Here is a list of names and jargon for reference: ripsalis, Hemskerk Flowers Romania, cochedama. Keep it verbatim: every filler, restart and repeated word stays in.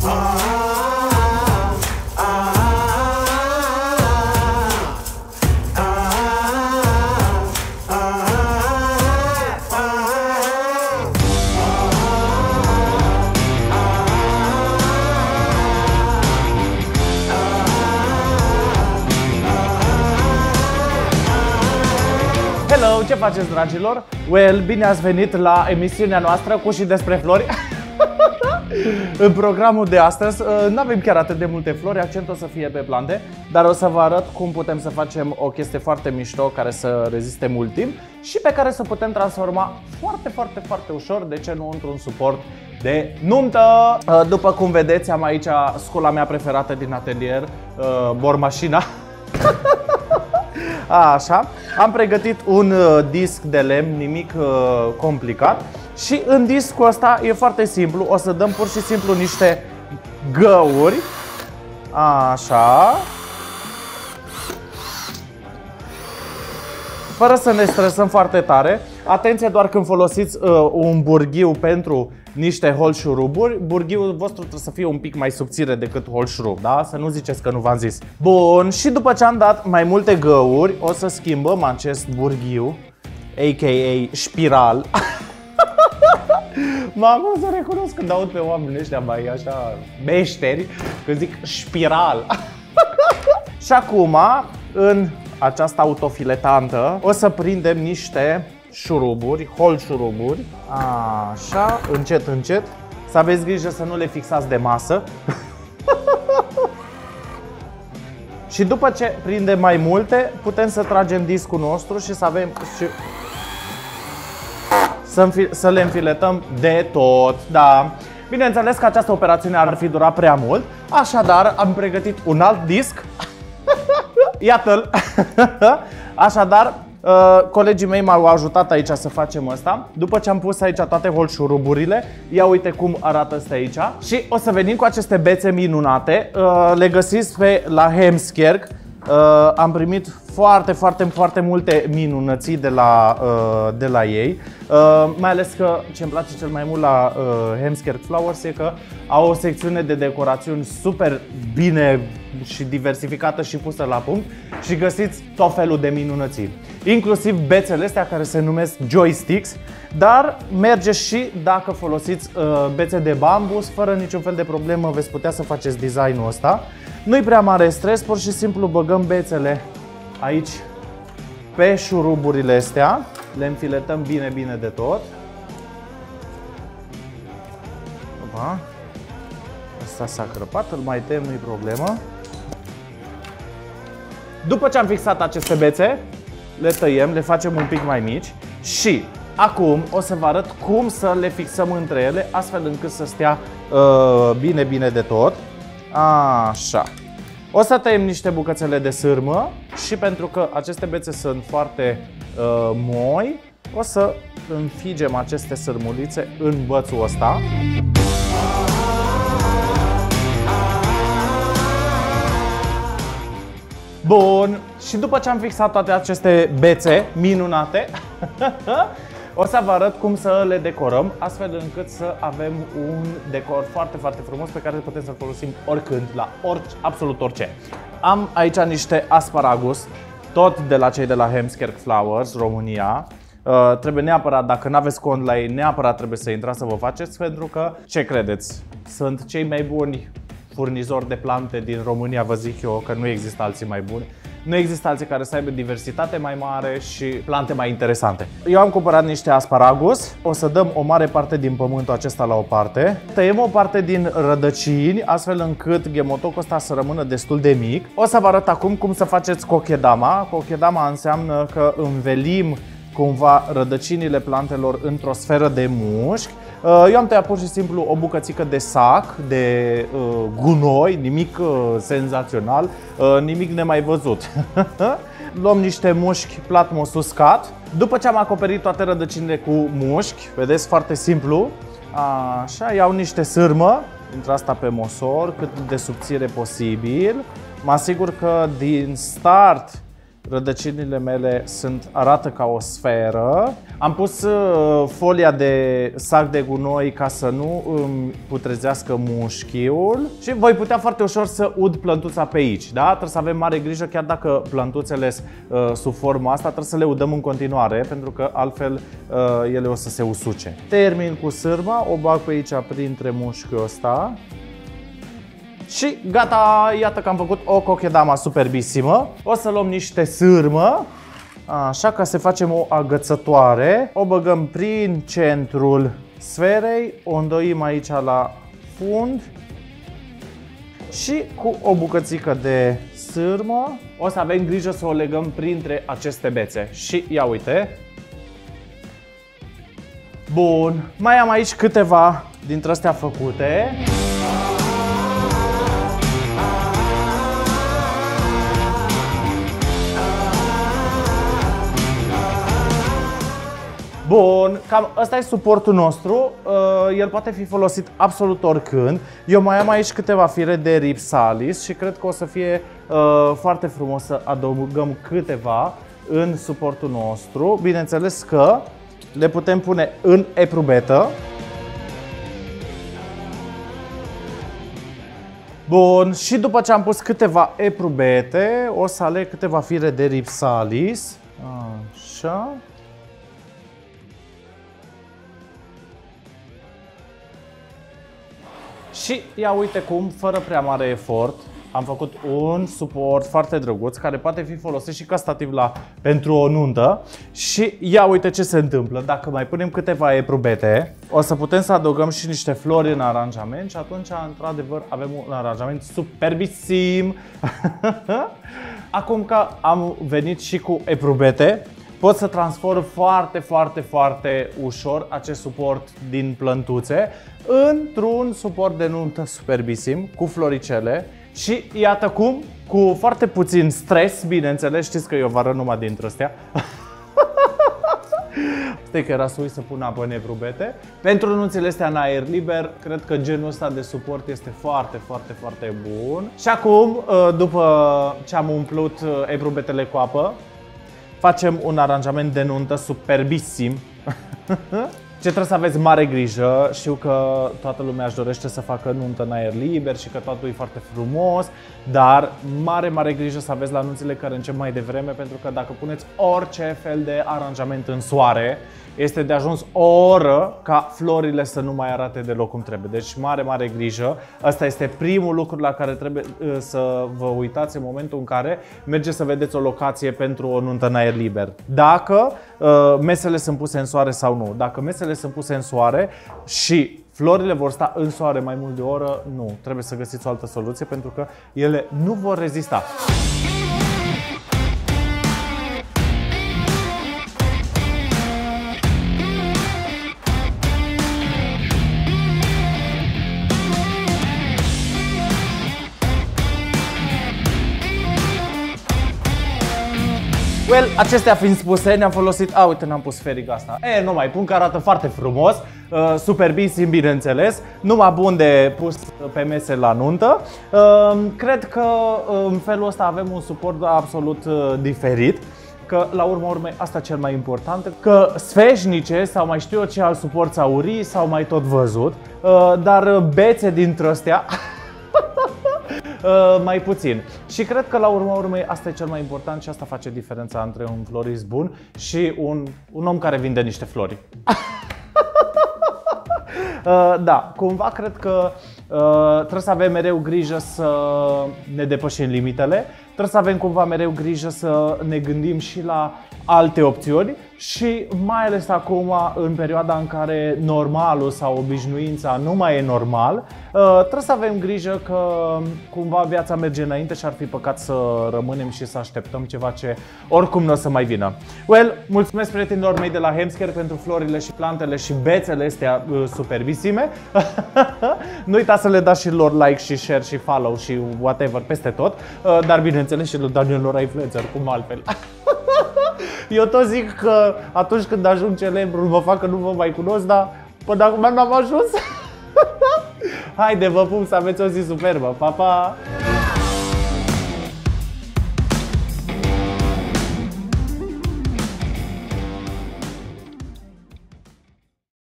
Hello, ce faceți, dragilor? Well, bine ați venit la emisiunea noastră cu și despre flori. În programul de astăzi nu avem chiar atât de multe flori, accentul o să fie pe plante, dar o să vă arăt cum putem să facem o chestie foarte mișto care să reziste mult timp și pe care să putem transforma foarte, foarte, foarte ușor, de ce nu, într-un suport de nuntă. După cum vedeți, am aici scula mea preferată din atelier, bormașina. A, așa, am pregătit un uh, disc de lemn, nimic uh, complicat. Și în discul ăsta e foarte simplu, o să dăm pur și simplu niște găuri. A, așa. Fără să ne stresăm foarte tare. Atenție doar când folosiți uh, un burghiu pentru niște holșuruburi, burghiul vostru trebuie să fie un pic mai subțire decât holșurub, da? Să nu ziceți că nu v-am zis. Bun, și după ce am dat mai multe găuri, o să schimbăm acest burghiu, a k a spiral. M-am o să recunosc când aud pe oamenii ăștia mai așa meșteri, când zic spiral. Și acum, în această autofiletantă, o să prindem niște șuruburi, holșuruburi. Așa, încet, încet. Să aveți grijă să nu le fixați de masă. Și după ce prindem mai multe, putem să tragem discul nostru și să avem și... să, să le înfiletăm de tot, da. Bineînțeles că această operațiune ar fi durat prea mult, așadar am pregătit un alt disc. Iată-l! Așadar, Uh, colegii mei m-au ajutat aici să facem asta. După ce am pus aici toate holșuruburile, ia uite cum arată asta aici. Și o să venim cu aceste bețe minunate. uh, Le găsiți pe la Hemskerk. uh, Am primit foarte, foarte, foarte multe minunății de la, uh, de la ei. uh, Mai ales că ce îmi place cel mai mult la uh, Hemskerk Flowers e că au o secțiune de decorațiuni super bine și diversificată și pusă la punct. Și găsiți tot felul de minunății, inclusiv bețele astea care se numesc joysticks, dar merge și dacă folosiți uh, bețe de bambus, fără niciun fel de problemă veți putea să faceți designul ăsta. Nu-i prea mare stres, pur și simplu băgăm bețele aici pe șuruburile astea, le înfiletăm bine, bine de tot. Opa. Asta s-a crăpat, îl mai tem, nu-i problemă. După ce am fixat aceste bețe, le tăiem, le facem un pic mai mici și acum o să vă arăt cum să le fixăm între ele, astfel încât să stea uh, bine, bine de tot. Așa. O să tăiem niște bucățele de sârmă și pentru că aceste bețe sunt foarte uh, moi, o să înfigem aceste sârmulițe în bățul ăsta. Bun, și după ce am fixat toate aceste bețe minunate, o să vă arăt cum să le decorăm, astfel încât să avem un decor foarte, foarte frumos pe care putem să-l folosim oricând, la orice, absolut orice. Am aici niște asparagus, tot de la cei de la Hemskerk Flowers România. Uh, trebuie neapărat, dacă nu aveți cont la ei, neapărat trebuie să intrați să vă faceți, pentru că, ce credeți, sunt cei mai buni furnizor de plante din România, vă zic eu că nu există alții mai buni. Nu există alții care să aibă diversitate mai mare și plante mai interesante. Eu am cumpărat niște asparagus, o să dăm o mare parte din pământul acesta la o parte. Tăiem o parte din rădăcini, astfel încât gemotocul ăsta să rămână destul de mic. O să vă arăt acum cum să faceți cochedama. Cochedama înseamnă că învelim cumva rădăcinile plantelor într-o sferă de mușchi. Eu am tăiat pur și simplu o bucățică de sac, de uh, gunoi, nimic uh, senzațional, uh, nimic nemai văzut. Luăm niște mușchi platmos uscat. După ce am acoperit toate rădăcinile cu mușchi, vedeți, foarte simplu. Așa, iau niște sârmă, intră asta pe mosor, cât de subțire posibil. Mă asigur că din start Rădăcinile mele sunt, arată ca o sferă. Am pus folia de sac de gunoi ca să nu îmi putrezească mușchiul și voi putea foarte ușor să ud plântuța pe aici. Da? Trebuie să avem mare grijă, chiar dacă plântuțele uh, sub forma asta, trebuie să le udăm în continuare, pentru că altfel uh, ele o să se usuce. Termin cu sârma, o bag pe aici printre mușchiul ăsta. Și gata, iată că am făcut o cochedama superbisimă. O să luăm niște sârmă, așa, ca să facem o agățătoare. O băgăm prin centrul sferei, o îndoim aici la fund și cu o bucățică de sârmă. O să avem grijă să o legăm printre aceste bețe. Și ia uite! Bun, mai am aici câteva dintre astea făcute. Bun, cam ăsta e suportul nostru, el poate fi folosit absolut oricând. Eu mai am aici câteva fire de ripsalis și cred că o să fie foarte frumos să adăugăm câteva în suportul nostru. Bineînțeles că le putem pune în eprubetă. Bun, și după ce am pus câteva eprubete, o să aleg câteva fire de ripsalis. Așa. Și ia uite cum, fără prea mare efort, am făcut un suport foarte drăguț, care poate fi folosit și ca stativ la, pentru o nuntă. Și ia uite ce se întâmplă. Dacă mai punem câteva eprubete, o să putem să adăugăm și niște flori în aranjament și atunci, într-adevăr, avem un aranjament superbisim. Acum că am venit și cu eprubete, pot să transform foarte, foarte, foarte ușor acest suport din plântuțe într-un suport de nuntă superbisim cu floricele și iată cum, cu foarte puțin stres, bineînțeles, știți că eu vă arăt numai dintre astea. Stai că era să uit să pun apă în eprubete. Pentru nunțile astea în aer liber, cred că genul ăsta de suport este foarte, foarte, foarte bun. Și acum, după ce am umplut eprubetele cu apă, facem un aranjament de nuntă superbisim. Ce trebuie să aveți mare grijă, știu că toată lumea își dorește să facă nuntă în aer liber și că totul e foarte frumos, dar mare, mare grijă să aveți la nunțile care încep mai devreme, pentru că dacă puneți orice fel de aranjament în soare, este de ajuns o oră ca florile să nu mai arate deloc cum trebuie. Deci mare, mare grijă. Asta este primul lucru la care trebuie să vă uitați în momentul în care mergeți să vedeți o locație pentru o nuntă în aer liber. Dacă uh, mesele sunt puse în soare sau nu. Dacă mesele sunt puse în soare și florile vor sta în soare mai mult de o oră, nu. Trebuie să găsiți o altă soluție pentru că ele nu vor rezista. Well, acestea fiind spuse, ne-am folosit... A, uite, n-am pus feriga asta. E, nu mai pun, că arată foarte frumos. Uh, Superbisim, bineînțeles. Numai bun de pus pe mese la nuntă. Uh, cred că uh, în felul ăsta avem un suport absolut uh, diferit. Că, la urma urmei, asta cel mai important. Că sfeșnice sau mai știu eu ce al suport aurii s-au mai tot văzut. Uh, dar bețe dintre astea... Uh, mai puțin. Și cred că la urma urmei asta e cel mai important și asta face diferența între un florist bun și un, un om care vinde niște flori. uh, da, cumva cred că uh, trebuie să avem mereu grijă să ne depășim limitele, trebuie să avem cumva mereu grijă să ne gândim și la alte opțiuni și mai ales acum, în perioada în care normalul sau obișnuința nu mai e normal, trebuie să avem grijă că cumva viața merge înainte și ar fi păcat să rămânem și să așteptăm ceva ce oricum nu o să mai vină. Well, mulțumesc prietenilor mei de la Hemskerk pentru florile și plantele și bețele astea superbisime. Nu uitați să le dați și lor like și share și follow și whatever peste tot, dar bineînțeles și lor influencer, cum altfel. Eu tot zic că atunci când ajung celebru, vă fac că nu vă mai cunosc, dar până acum n-am ajuns. Haide, vă pup, să aveți o zi superbă. Pa, pa!